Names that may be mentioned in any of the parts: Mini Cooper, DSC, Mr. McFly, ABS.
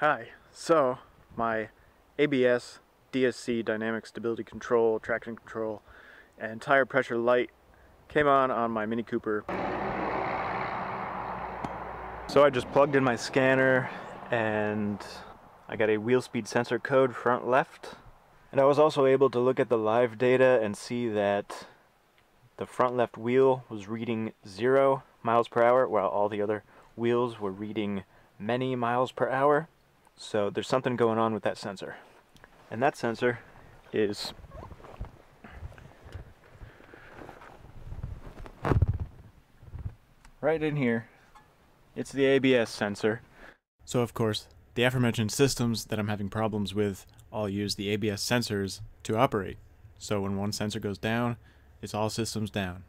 Hi, so my ABS, DSC, dynamic stability control, traction control, and tire pressure light came on my Mini Cooper. So I just plugged in my scanner and I got a wheel speed sensor code front left. And I was also able to look at the live data and see that the front left wheel was reading 0 miles per hour while all the other wheels were reading many miles per hour. So there's something going on with that sensor. And that sensor is right in here. It's the ABS sensor. So of course, the aforementioned systems that I'm having problems with all use the ABS sensors to operate. So when one sensor goes down, it's all systems down.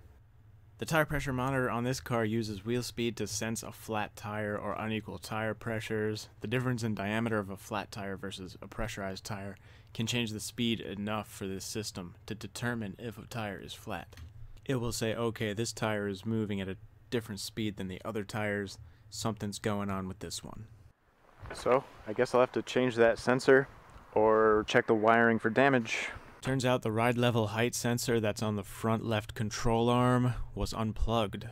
The tire pressure monitor on this car uses wheel speed to sense a flat tire or unequal tire pressures. The difference in diameter of a flat tire versus a pressurized tire can change the speed enough for this system to determine if a tire is flat. It will say, okay, this tire is moving at a different speed than the other tires. Something's going on with this one. So I guess I'll have to change that sensor or check the wiring for damage. Turns out the ride level height sensor that's on the front left control arm was unplugged.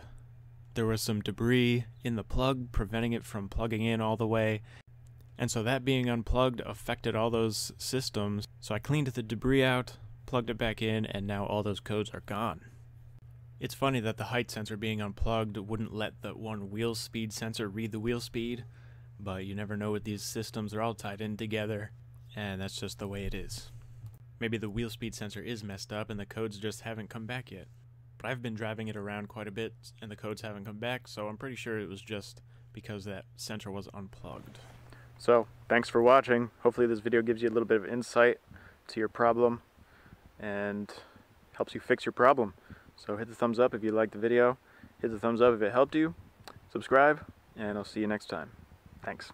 There was some debris in the plug preventing it from plugging in all the way, and so that being unplugged affected all those systems. So I cleaned the debris out, plugged it back in, and now all those codes are gone. It's funny that the height sensor being unplugged wouldn't let the one wheel speed sensor read the wheel speed, but you never know with these systems, they're all tied in together, and that's just the way it is. Maybe the wheel speed sensor is messed up and the codes just haven't come back yet. But I've been driving it around quite a bit and the codes haven't come back, so I'm pretty sure it was just because that sensor was unplugged. So, thanks for watching. Hopefully this video gives you a little bit of insight to your problem and helps you fix your problem. So hit the thumbs up if you liked the video, hit the thumbs up if it helped you, subscribe, and I'll see you next time. Thanks.